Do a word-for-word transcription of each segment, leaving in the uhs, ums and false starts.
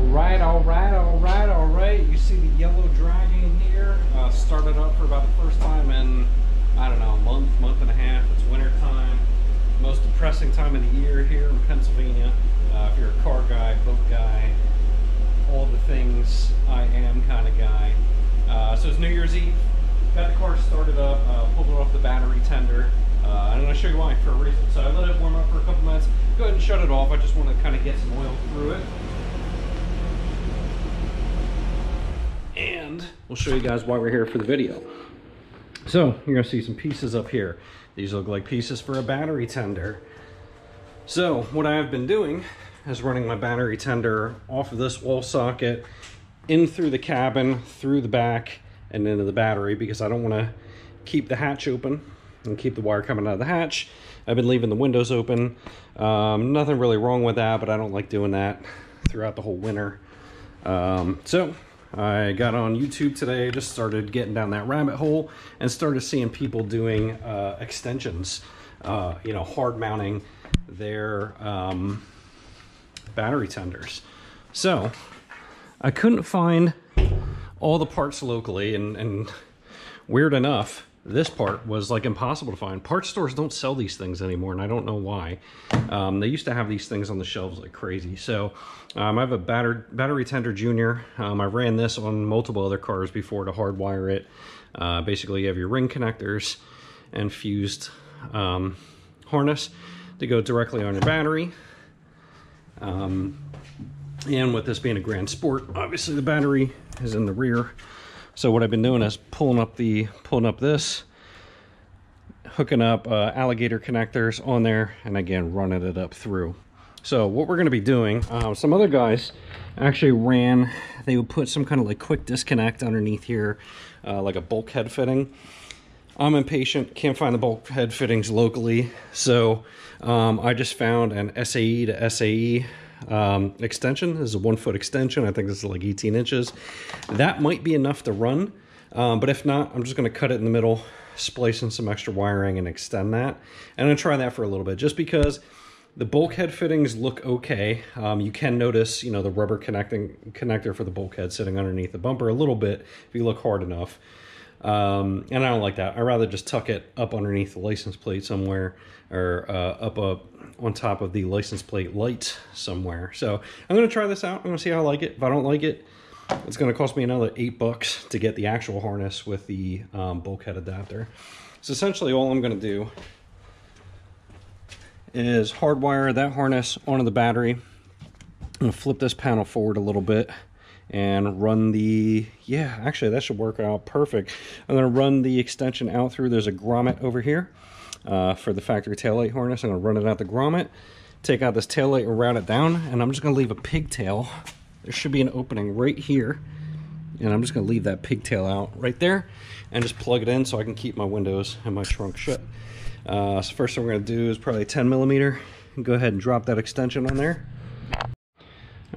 Alright, alright, alright, alright. You see the yellow Dragon here. Uh, started up for about the first time in, I don't know, a month, month and a half. It's winter time. Most depressing time of the year here in Pennsylvania. Uh, if you're a car guy, boat guy, all the things I am kind of guy. Uh, so it's New Year's Eve. Got the car started up, uh, pulled it off the battery tender. Uh, I'm going to show you why for a reason. So I let it warm up for a couple minutes. Go ahead and shut it off. I just want to kind of get some oil through it. And we'll show you guys why we're here for the video. So you're going to see some pieces up here. These look like pieces for a battery tender. So what I have been doing is running my battery tender off of this wall socket in through the cabin, through the back, and into the battery, because I don't want to keep the hatch open and keep the wire coming out of the hatch. I've been leaving the windows open. Um, nothing really wrong with that, but I don't like doing that throughout the whole winter. Um, so I got on YouTube today, just started getting down that rabbit hole and started seeing people doing uh, extensions, uh, you know, hard mounting their um, battery tenders. So I couldn't find all the parts locally, and, and weird enough, this part was like impossible to find. Part stores don't sell these things anymore, and I don't know why. Um, they used to have these things on the shelves like crazy. So um, I have a batter, Battery Tender Junior. Um, I ran this on multiple other cars before to hardwire it. Uh, basically, you have your ring connectors and fused um, harness to go directly on your battery. Um, and with this being a Grand Sport, obviously the battery is in the rear. So what I've been doing is pulling up the pulling up this, hooking up uh, alligator connectors on there, and again running it up through. So what we're going to be doing, uh, some other guys actually ran, they would put some kind of like quick disconnect underneath here, uh, like a bulkhead fitting. I'm impatient, can't find the bulkhead fittings locally, so um, I just found an S A E to S A E um extension. This is a one foot extension. I think this is like eighteen inches. That might be enough to run, um, but if not, I'm just going to cut it in the middle, splice in some extra wiring, and extend that. And I'm going to try that for a little bit, just because the bulkhead fittings look okay. Um, you can notice, you know, the rubber connecting connector for the bulkhead sitting underneath the bumper a little bit if you look hard enough. Um, and I don't like that. I'd rather just tuck it up underneath the license plate somewhere, or uh, up, up on top of the license plate light somewhere. So I'm going to try this out. I'm going to see how I like it. If I don't like it, it's going to cost me another eight bucks to get the actual harness with the um, bulkhead adapter. So essentially all I'm going to do is hardwire that harness onto the battery. I'm going to flip this panel forward a little bit and run the, yeah, actually that should work out perfect. I'm gonna run the extension out through, there's a grommet over here uh, for the factory taillight harness. I'm gonna run it out the grommet, take out this taillight and route it down, and I'm just gonna leave a pigtail. There should be an opening right here, and I'm just gonna leave that pigtail out right there and just plug it in so I can keep my windows and my trunk shut. Uh, so first thing we're gonna do is probably ten millimeter, and go ahead and drop that extension on there.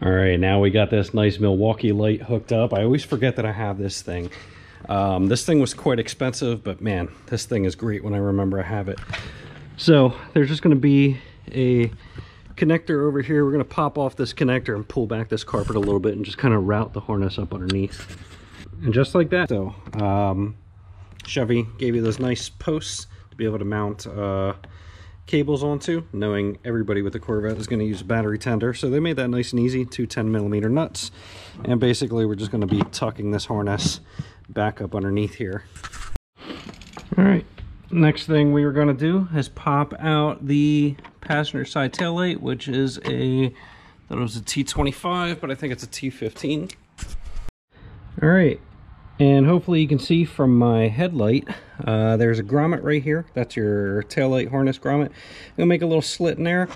All right, now we got this nice Milwaukee light hooked up. I always forget that I have this thing. Um, this thing was quite expensive, but man, this thing is great when I remember I have it. So there's just gonna be a connector over here. We're gonna pop off this connector and pull back this carpet a little bit and just kind of route the harness up underneath. And just like that, so um, Chevy gave you those nice posts to be able to mount uh, cables onto, knowing everybody with the Corvette is going to use a battery tender, so they made that nice and easy. Two ten millimeter nuts, and basically we're just going to be tucking this harness back up underneath here. All right, next thing we were going to do is pop out the passenger side taillight, which is a, I thought it was a T twenty-five, but I think it's a T fifteen. All right, and hopefully you can see from my headlight, uh, there's a grommet right here. That's your taillight harness grommet. I'm gonna make a little slit in there.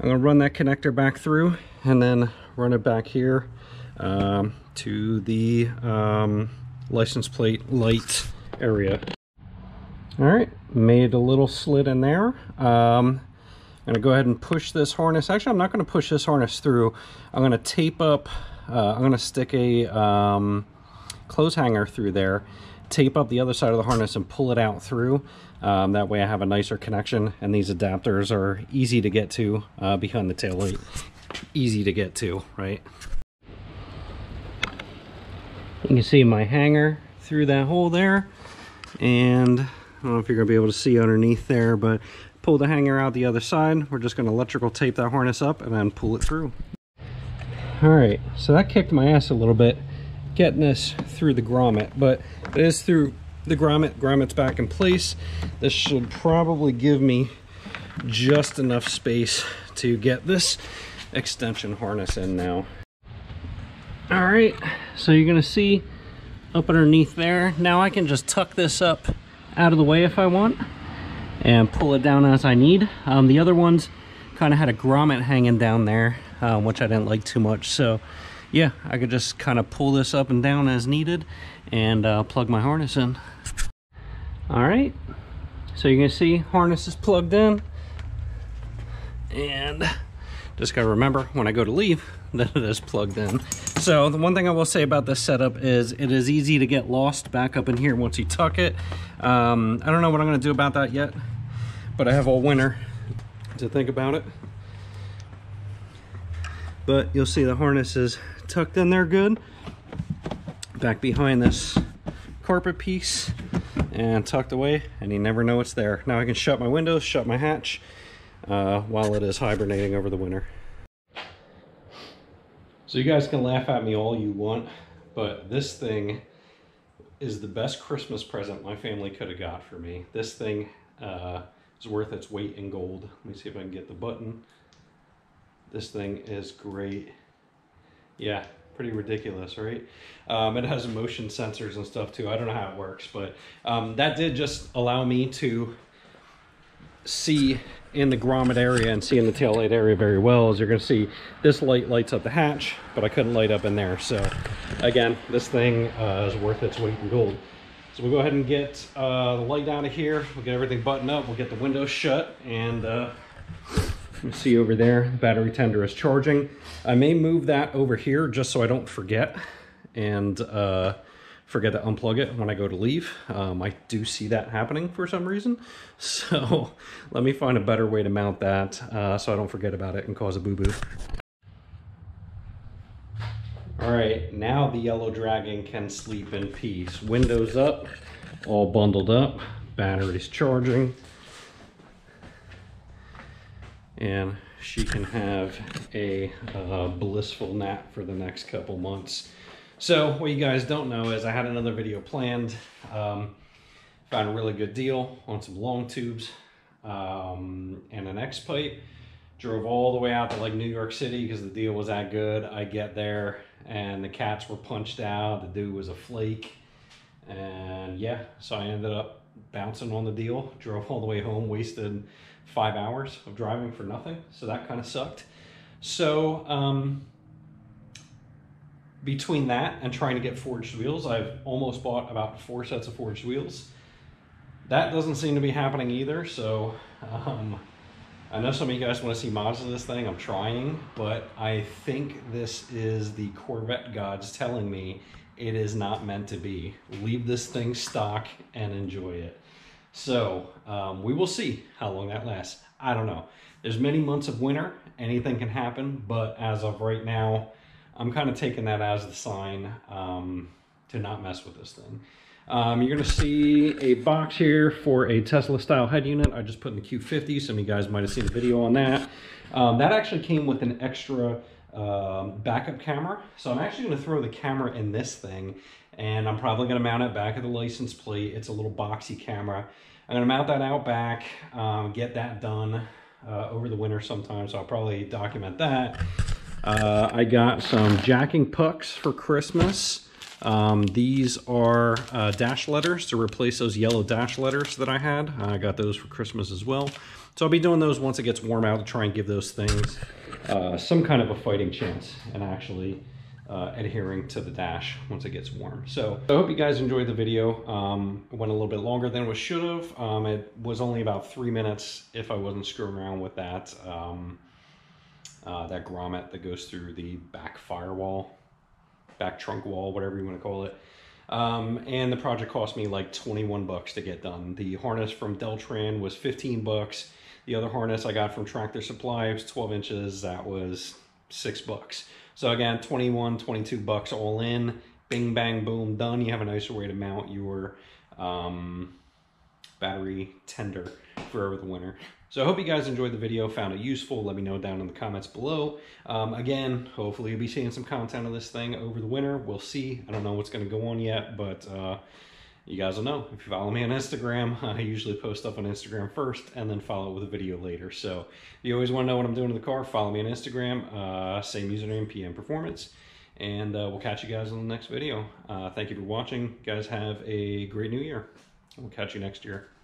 I'm gonna run that connector back through and then run it back here um, to the um, license plate light area. All right, made a little slit in there. Um, I'm gonna go ahead and push this harness. Actually, I'm not gonna push this harness through. I'm gonna tape up, uh, I'm gonna stick a, um, clothes hanger through there, tape up the other side of the harness and pull it out through. Um, that way I have a nicer connection, and these adapters are easy to get to uh, behind the taillight. Easy to get to, right? You can see my hanger through that hole there, and I don't know if you're gonna be able to see underneath there, but pull the hanger out the other side. We're just gonna electrical tape that harness up and then pull it through. All right, so that kicked my ass a little bit getting this through the grommet, but it is through the grommet. Grommet's back in place. This should probably give me just enough space to get this extension harness in now. All right, so you're gonna see up underneath there. Now I can just tuck this up out of the way if I want and pull it down as I need. Um, the other ones kind of had a grommet hanging down there, um, which I didn't like too much. So yeah, I could just kind of pull this up and down as needed and uh, plug my harness in. All right, so you can see harness is plugged in, and just gotta remember when I go to leave that it is plugged in. So the one thing I will say about this setup is it is easy to get lost back up in here once you tuck it. Um, I don't know what I'm gonna do about that yet, but I have all winter to think about it. But you'll see the harness is tucked in there good, back behind this carpet piece and tucked away, and you never know it's there. Now I can shut my windows, shut my hatch, uh, while it is hibernating over the winter. So you guys can laugh at me all you want, but this thing is the best Christmas present my family could have got for me. This thing uh, is worth its weight in gold. Let me see if I can get the button. This thing is great. Yeah, pretty ridiculous, right? Um, it has motion sensors and stuff too. I don't know how it works, but um, that did just allow me to see in the grommet area and see in the taillight area very well. As you're gonna see, this light lights up the hatch, but I couldn't light up in there. So again, this thing uh, is worth its weight in gold. So we'll go ahead and get uh, the light out of here. We'll get everything buttoned up. We'll get the windows shut, and uh, you see over there, the battery tender is charging. I may move that over here just so I don't forget and uh, forget to unplug it when I go to leave. Um, I do see that happening for some reason. So let me find a better way to mount that uh, so I don't forget about it and cause a boo-boo. All right, now the yellow dragon can sleep in peace. Windows up, all bundled up, batteries charging. And she can have a uh, blissful nap for the next couple months. So what you guys don't know is I had another video planned. Um, found a really good deal on some long tubes um, and an X-pipe. Drove all the way out to like New York City because the deal was that good. I get there and the cats were punched out. The dude was a flake. And yeah, so I ended up bouncing on the deal. Drove all the way home, wasted five hours of driving for nothing, so that kind of sucked. So um, between that and trying to get forged wheels, I've almost bought about four sets of forged wheels. That doesn't seem to be happening either, so um, I know some of you guys want to see mods of this thing. I'm trying, but I think this is the Corvette gods telling me it is not meant to be. Leave this thing stock and enjoy it. So um, we will see how long that lasts. I don't know. There's many months of winter. Anything can happen. But as of right now, I'm kind of taking that as the sign um, to not mess with this thing. Um, you're going to see a box here for a Tesla style head unit. I just put in the Q fifty. Some of you guys might have seen the video on that. Um, that actually came with an extra um, backup camera. So I'm actually going to throw the camera in this thing. And I'm probably going to mount it back at the license plate. It's a little boxy camera. I'm going to mount that out back, um, get that done uh, over the winter sometime. So I'll probably document that. Uh, I got some jacking pucks for Christmas. Um, these are uh, dash letters to replace those yellow dash letters that I had. I got those for Christmas as well. So I'll be doing those once it gets warm out to try and give those things uh, some kind of a fighting chance and actually Uh, adhering to the dash once it gets warm. So I hope you guys enjoyed the video. Um, it went a little bit longer than it should have. Um, it was only about three minutes if I wasn't screwing around with that um, uh, that grommet that goes through the back firewall, back trunk wall, whatever you want to call it. Um, and the project cost me like twenty-one bucks to get done. The harness from Deltran was fifteen bucks. The other harness I got from Tractor Supply was twelve inches. That was six bucks. So again, twenty-one, twenty-two bucks all in, bing, bang, boom, done. You have a nicer way to mount your um, battery tender for over the winter. So I hope you guys enjoyed the video, found it useful. Let me know down in the comments below. Um, again, hopefully you'll be seeing some content of this thing over the winter. We'll see. I don't know what's going to go on yet, but uh, you guys will know. If you follow me on Instagram, I usually post stuff on Instagram first and then follow it with a video later. So if you always want to know what I'm doing in the car, follow me on Instagram, uh, same username, P M Performance. And uh, we'll catch you guys in the next video. Uh, thank you for watching. You guys have a great new year. We'll catch you next year.